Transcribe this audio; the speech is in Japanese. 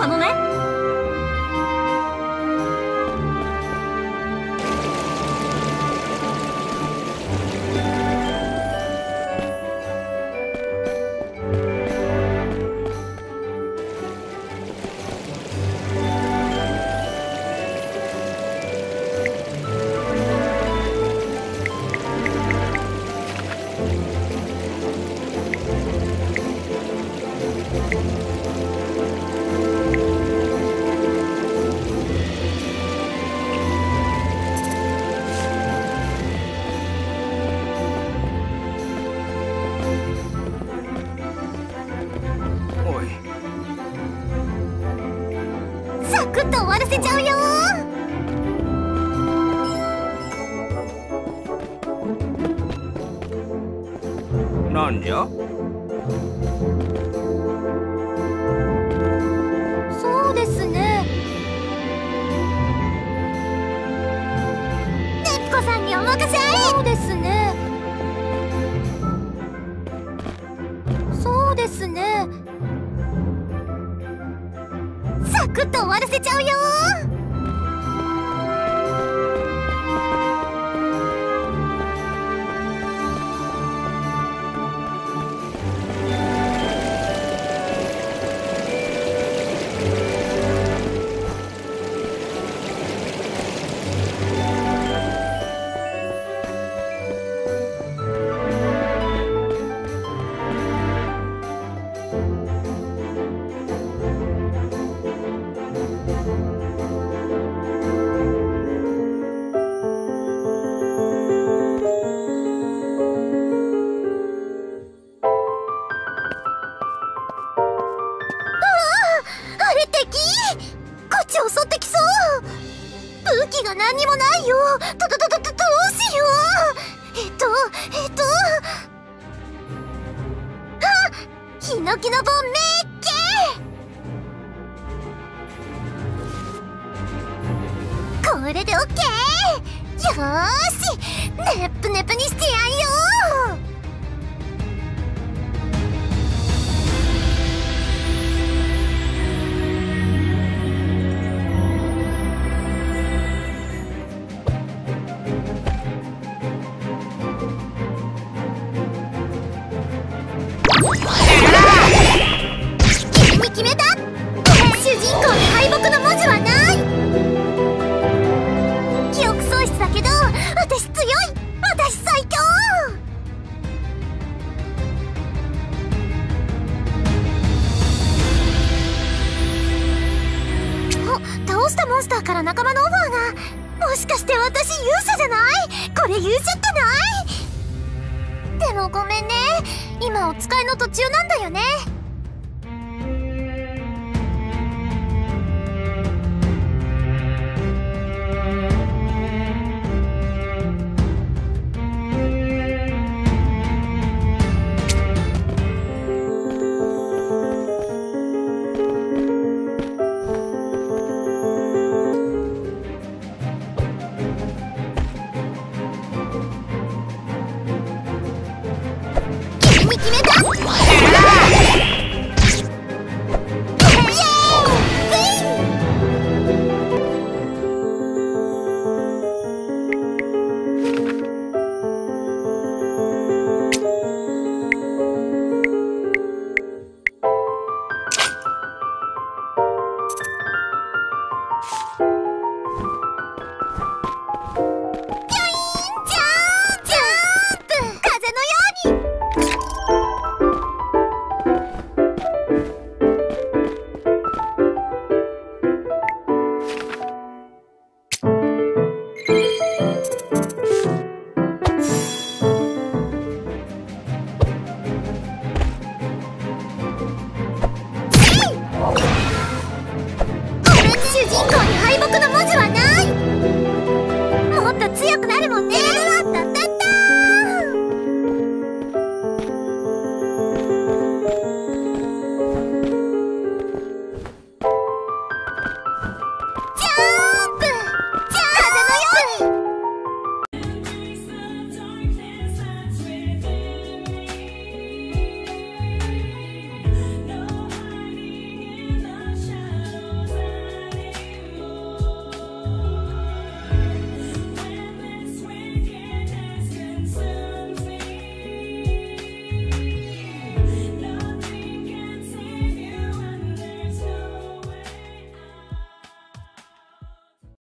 あのね、なんじゃ？そうですね。熱子さんにお任せあれ。そうですね。そうですね。サクッと終わらせちゃうよ。これでオッケー！よーし、ネプネプにしてやんよー。今お使いの途中なんだよね。